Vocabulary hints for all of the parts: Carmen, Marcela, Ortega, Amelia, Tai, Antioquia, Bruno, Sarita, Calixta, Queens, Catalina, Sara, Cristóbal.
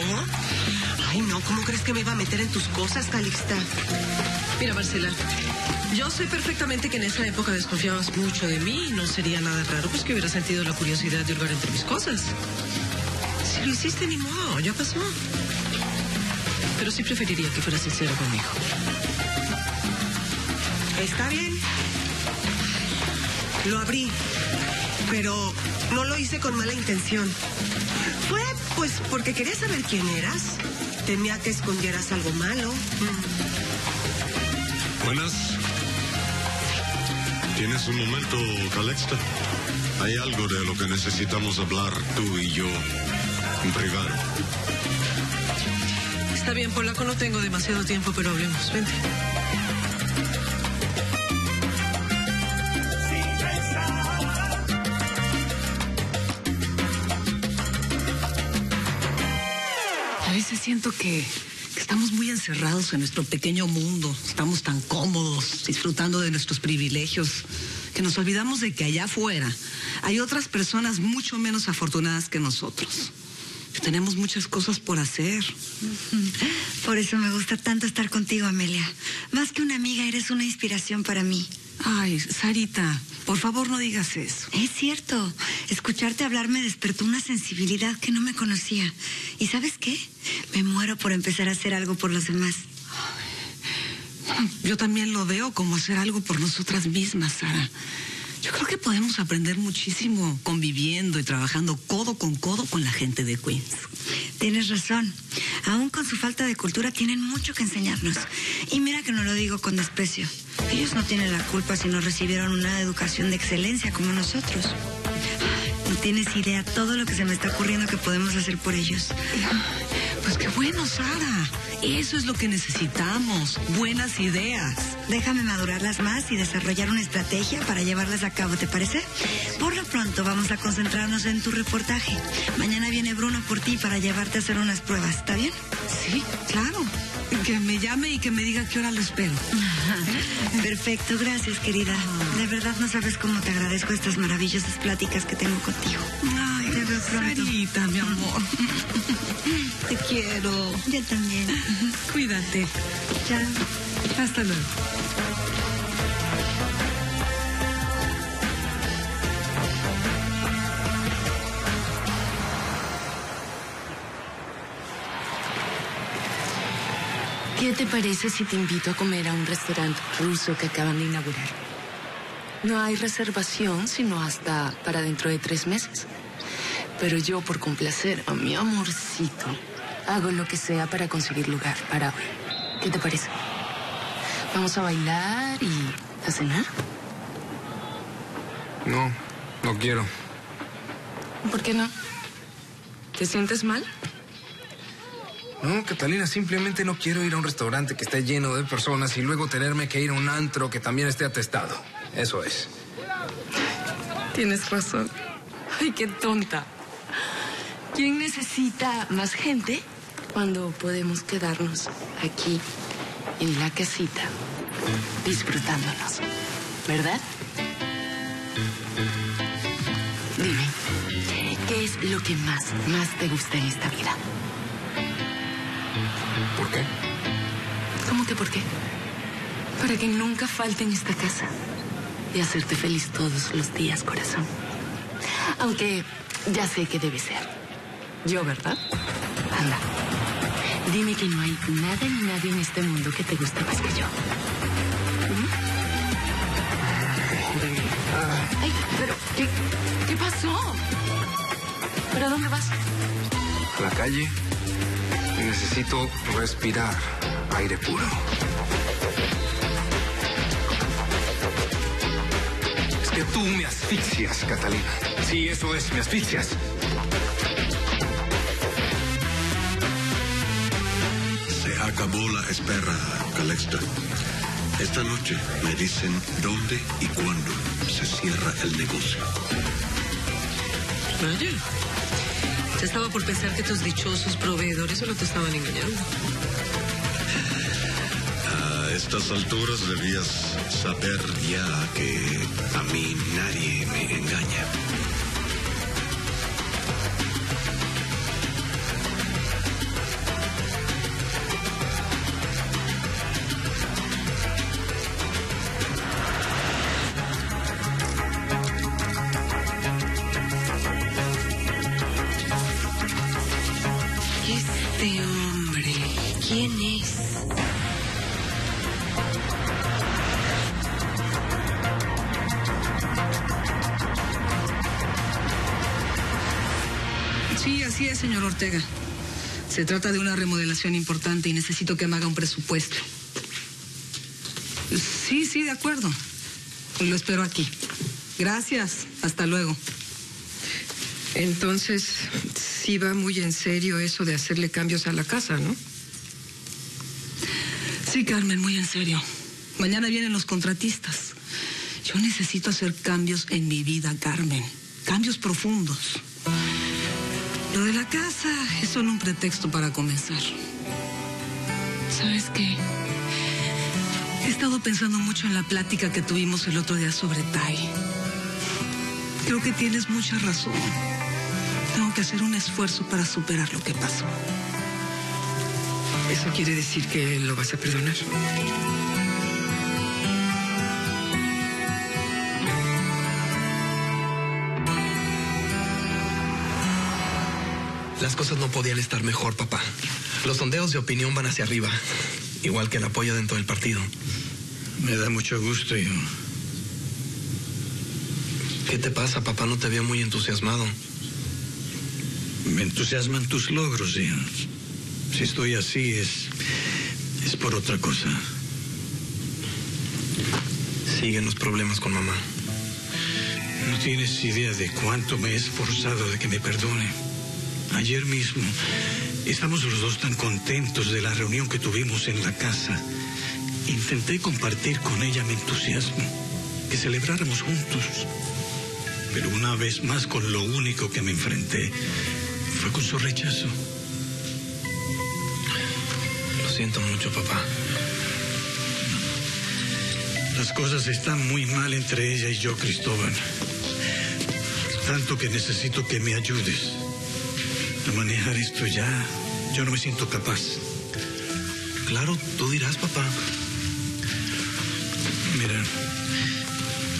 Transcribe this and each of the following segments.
¿Yo? Ay, no, ¿cómo crees que me iba a meter en tus cosas, Calixta? Mira, Marcela, yo sé perfectamente que en esa época desconfiabas mucho de mí y no sería nada raro pues que hubiera sentido la curiosidad de hurgar entre mis cosas. Si lo hiciste, ni modo, ya pasó. Pero sí preferiría que fueras sincero conmigo. Está bien. Lo abrí, pero no lo hice con mala intención. Fue, pues, porque quería saber quién eras. Temía que escondieras algo malo. Buenas. ¿Tienes un momento, Calixta? Hay algo de lo que necesitamos hablar tú y yo. Un regalo. Está bien, Polaco, no tengo demasiado tiempo, pero hablemos. Vente. A veces siento que estamos muy encerrados en nuestro pequeño mundo. Estamos tan cómodos, disfrutando de nuestros privilegios, que nos olvidamos de que allá afuera hay otras personas mucho menos afortunadas que nosotros. Tenemos muchas cosas por hacer. Por eso me gusta tanto estar contigo, Amelia. Más que una amiga, eres una inspiración para mí. Ay, Sarita, por favor no digas eso. Es cierto. Escucharte hablar me despertó una sensibilidad que no me conocía. ¿Y sabes qué? Me muero por empezar a hacer algo por los demás. Yo también lo veo como hacer algo por nosotras mismas, Sara. Yo creo que podemos aprender muchísimo conviviendo y trabajando codo con codo con la gente de Queens. Tienes razón. Aún con su falta de cultura tienen mucho que enseñarnos. Y mira que no lo digo con desprecio. Ellos no tienen la culpa si no recibieron una educación de excelencia como nosotros. No tienes idea todo lo que se me está ocurriendo que podemos hacer por ellos. Pues qué bueno, Sara. Eso es lo que necesitamos, buenas ideas. Déjame madurarlas más y desarrollar una estrategia para llevarlas a cabo, ¿te parece? Por lo pronto vamos a concentrarnos en tu reportaje. Mañana viene Bruno por ti para llevarte a hacer unas pruebas, ¿está bien? Sí, claro. Que me llame y que me diga qué hora lo espero. Perfecto, gracias, querida. De verdad no sabes cómo te agradezco estas maravillosas pláticas que tengo contigo. Ay, te veo pronto. Sarita, mi amor. Te quiero. Yo también. Cuídate. Chao. Hasta luego. ¿Qué te parece si te invito a comer a un restaurante ruso que acaban de inaugurar? No hay reservación sino hasta para dentro de 3 meses. Pero yo, por complacer a mi amorcito, hago lo que sea para conseguir lugar para hoy. ¿Qué te parece? ¿Vamos a bailar y a cenar? No, no quiero. ¿Por qué no? ¿Te sientes mal? No, Catalina, simplemente no quiero ir a un restaurante que esté lleno de personas y luego tenerme que ir a un antro que también esté atestado. Eso es. Tienes razón. Ay, qué tonta. ¿Quién necesita más gente cuando podemos quedarnos aquí en la casita disfrutándonos? ¿Verdad? Dime, ¿qué es lo que más te gusta en esta vida? ¿Por qué? ¿Cómo que por qué? Para que nunca falte en esta casa y hacerte feliz todos los días, corazón. Aunque ya sé que debe ser yo, ¿verdad? Anda, dime que no hay nada ni nadie en este mundo que te guste más que yo. Ay, pero ¿qué pasó? ¿Pero a dónde vas? A la calle. Necesito respirar aire puro. Es que tú me asfixias, Catalina. Sí, eso es, me asfixias. Se acabó la espera, Calixta. Esta noche me dicen dónde y cuándo se cierra el negocio. ¿Vale? Estaba por pensar que tus dichosos proveedores solo te estaban engañando. A estas alturas debías saber ya que a mí nadie me engaña. Así es, señor Ortega. Se trata de una remodelación importante y necesito que me haga un presupuesto. Sí, de acuerdo. Lo espero aquí. Gracias. Hasta luego. Entonces, sí va muy en serio eso de hacerle cambios a la casa, ¿no? Sí, Carmen, muy en serio. Mañana vienen los contratistas. Yo necesito hacer cambios en mi vida, Carmen. Cambios profundos. Lo de la casa es solo un pretexto para comenzar. ¿Sabes qué? He estado pensando mucho en la plática que tuvimos el otro día sobre Tai. Creo que tienes mucha razón. Tengo que hacer un esfuerzo para superar lo que pasó. ¿Eso quiere decir que lo vas a perdonar? Las cosas no podían estar mejor, papá. Los sondeos de opinión van hacia arriba, igual que el apoyo dentro del partido. Me da mucho gusto, hijo. ¿Qué te pasa, papá? No te veo muy entusiasmado. Me entusiasman tus logros, hijo. Si estoy así es por otra cosa. Siguen los problemas con mamá. No tienes idea de cuánto me he esforzado de que me perdone. Ayer mismo estamos los dos tan contentos de la reunión que tuvimos en la casa. Intenté compartir con ella mi entusiasmo, que celebráramos juntos. Pero una vez más con lo único que me enfrenté fue con su rechazo. Lo siento mucho, papá. Las cosas están muy mal entre ella y yo, Cristóbal. Tanto que necesito que me ayudes a manejar esto ya. Yo no me siento capaz. Claro, tú dirás, papá. Mira,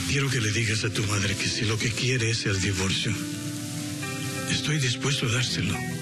quiero que le digas a tu madre que si lo que quiere es el divorcio, estoy dispuesto a dárselo.